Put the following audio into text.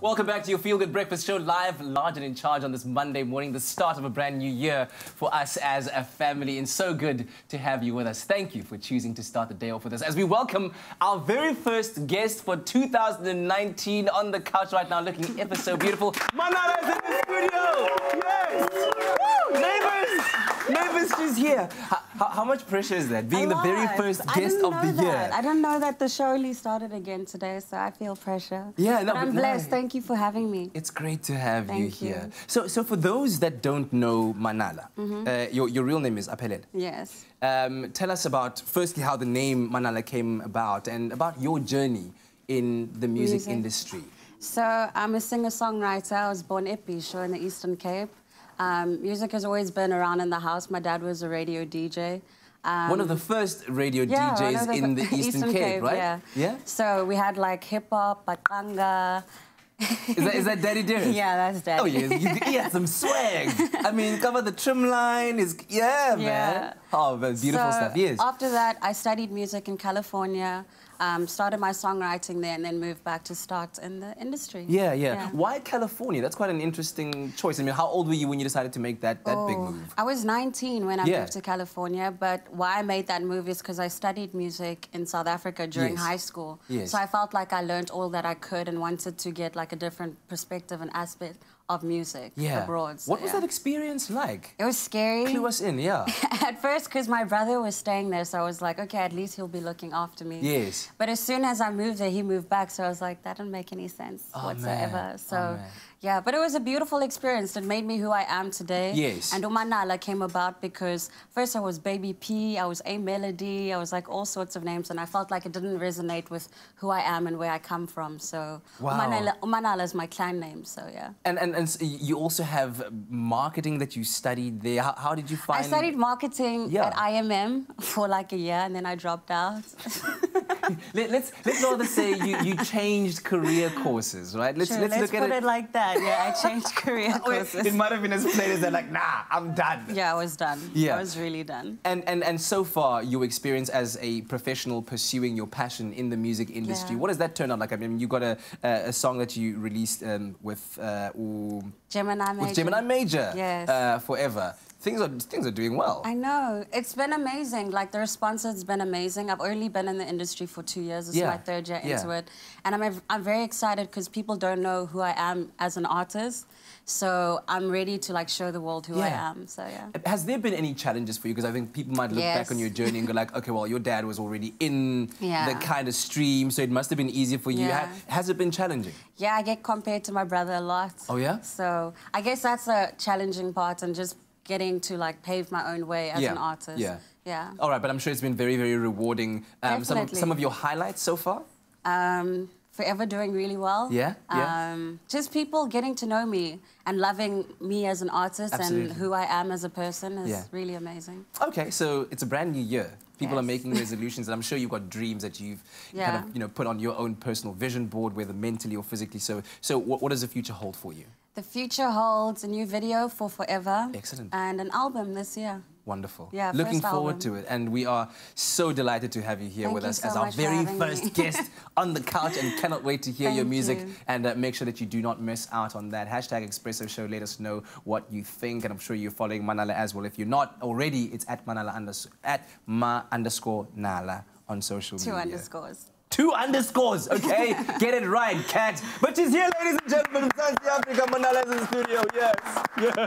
Welcome back to your Feel Good Breakfast Show, live, large and in charge on this Monday morning, the start of a brand new year for us as a family, and so good to have you with us. Thank you for choosing to start the day off with us as we welcome our very first guest for 2019 on the couch right now, looking ever so beautiful. Ma Nala is in the studio! Yes! Woo! Neighbors, she's here. How much pressure is that, being the very first guest of the year? I didn't know that the show only started again today, so I feel pressure. Yeah, no, but I'm blessed. Thank you for having me. It's great to have you here. So for those that don't know Ma Nala, your real name is Aphelele. Yes. Tell us about, firstly, how the name Ma Nala came about and about your journey in the music industry. So I'm a singer-songwriter. I was born at eBisho in the Eastern Cape. Music has always been around in the house. My dad was a radio DJ. One of the first radio DJs in the Eastern Cape, right? Yeah. So we had like hip-hop, patanga. Is that Daddy Darius? Yeah, that's Daddy. Oh, he had some swag. I mean, cover the trim line. Man. Oh, beautiful stuff, yes. After that, I studied music in California, started my songwriting there, and then moved back to start in the industry. Yeah. Why California? That's quite an interesting choice. I mean, how old were you when you decided to make that big move? I was 19 when I moved to California, but why I made that move is because I studied music in South Africa during high school. Yes. So I felt like I learned all that I could and wanted to get like a different perspective and aspect of music abroad. So, what was that experience like? It was scary. Clue us in, At first, because my brother was staying there, so I was like, okay, at least he'll be looking after me. Yes. But as soon as I moved there, he moved back, so I was like, that didn't make any sense whatsoever. Man. So, yeah, but it was a beautiful experience. It made me who I am today. Yes. And Ma Nala came about because first I was Baby P, I was A Melody, I was like all sorts of names, and I felt like it didn't resonate with who I am and where I come from. So, Ma Nala is my clan name, so And so you also have marketing that you studied there. How did you find... I studied marketing at IMM for like a year, and then I dropped out. Let's rather say you changed career courses, right? Let's look at it like that. Yeah, I changed career courses. It might have been as plain as they're like, nah, I'm done. Yeah, I was done. Yeah. I was really done. And so far, your experience as a professional pursuing your passion in the music industry, what does that turn out like? I mean, you got a song that you released with Gemini Major, Forever. Things are doing well. I know. It's been amazing. Like, the response has been amazing. I've only been in the industry for 2 years. This is my third year into it. And I'm very excited because people don't know who I am as an artist. So I'm ready to, like, show the world who I am. So, Has there been any challenges for you? Because I think people might look back on your journey and go, like, okay, well, your dad was already in the kind of stream, so it must have been easier for you. Yeah. Has it been challenging? Yeah, I get compared to my brother a lot. Oh, yeah? So I guess that's a challenging part, and just getting to, like, pave my own way as an artist. Yeah. All right, but I'm sure it's been very, very rewarding. Some of your highlights so far? Forever doing really well. Just people getting to know me and loving me as an artist and who I am as a person is really amazing. Okay, so it's a brand new year. People are making resolutions, and I'm sure you've got dreams that you've kind of, you know, put on your own personal vision board, whether mentally or physically. So what does the future hold for you? The future holds a new video for Forever. Excellent. And an album this year. Wonderful. Yeah, looking forward to it. And we are so delighted to have you here with us as our very first guest on the couch, and cannot wait to hear your music. And make sure that you do not miss out on that. #Expresso Show. Let us know what you think. And I'm sure you're following Ma Nala as well. If you're not already, it's at Ma_Nala on social media. 2 underscores. 2 underscores, okay? Get it right, cat. But she's here, ladies and gentlemen, from South Africa. Ma Nala is in the studio, yes.